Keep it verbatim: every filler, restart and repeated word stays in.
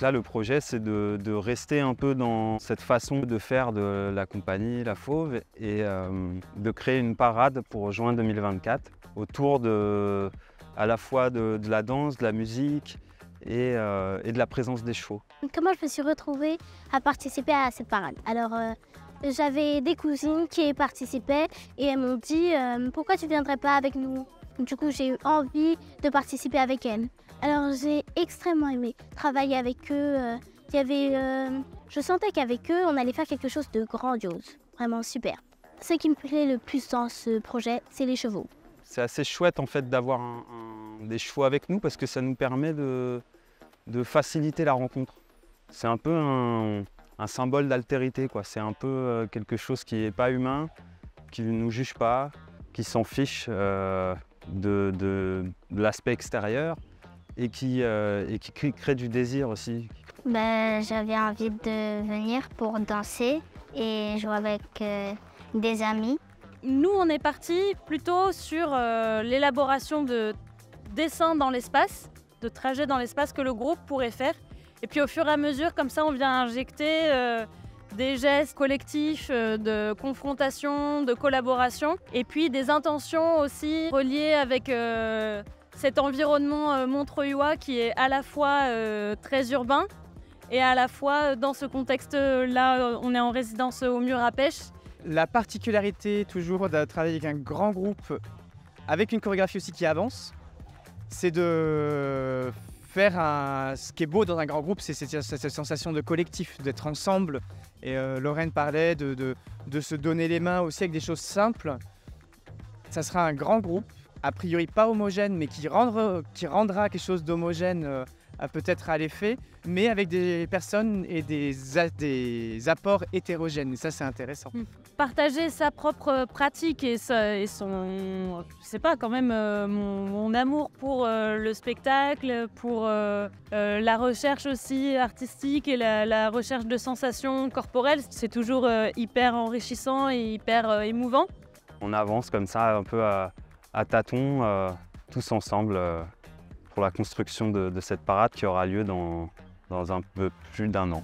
Là, le projet, c'est de, de rester un peu dans cette façon de faire de la compagnie La Fauve et euh, de créer une parade pour juin deux mille vingt-quatre autour de, à la fois de, de la danse, de la musique et, euh, et de la présence des chevaux. Comment je me suis retrouvée à participer à cette parade? Alors, euh, j'avais des cousines qui participaient et elles m'ont dit euh, « Pourquoi tu ne viendrais pas avec nous ?» Du coup, j'ai eu envie de participer avec elles. Alors j'ai extrêmement aimé travailler avec eux. Il y avait, euh, je sentais qu'avec eux, on allait faire quelque chose de grandiose, vraiment super. Ce qui me plaît le plus dans ce projet, c'est les chevaux. C'est assez chouette en fait d'avoir un, un, des chevaux avec nous parce que ça nous permet de, de faciliter la rencontre. C'est un peu un, un symbole d'altérité, quoi. C'est un peu quelque chose qui n'est pas humain, qui ne nous juge pas, qui s'en fiche euh, de, de, de l'aspect extérieur. Et qui, euh, et qui crée du désir aussi. Bah, j'avais envie de venir pour danser et jouer avec euh, des amis. Nous, on est partis plutôt sur euh, l'élaboration de dessins dans l'espace, de trajets dans l'espace que le groupe pourrait faire. Et puis au fur et à mesure, comme ça, on vient injecter euh, des gestes collectifs, euh, de confrontation, de collaboration. Et puis des intentions aussi reliées avec... Euh, cet environnement montreuillois qui est à la fois euh, très urbain et à la fois dans ce contexte-là, on est en résidence au mur à pêche. La particularité toujours de travailler avec un grand groupe, avec une chorégraphie aussi qui avance, c'est de faire un... Ce qui est beau dans un grand groupe, c'est cette, cette sensation de collectif, d'être ensemble. Et euh, Lorraine parlait de, de, de se donner les mains aussi avec des choses simples. Ça sera un grand groupe. A priori pas homogène, mais qui rendra, qui rendra quelque chose d'homogène euh, peut-être à l'effet, mais avec des personnes et des, a, des apports hétérogènes. Et ça, c'est intéressant. Partager sa propre pratique et, sa, et son, je sais pas, quand même, euh, mon, mon amour pour euh, le spectacle, pour euh, euh, la recherche aussi artistique et la, la recherche de sensations corporelles, c'est toujours euh, hyper enrichissant et hyper euh, émouvant. On avance comme ça un peu à... à tâtons, euh, tous ensemble, euh, pour la construction de, de cette parade qui aura lieu dans, dans un peu plus d'un an.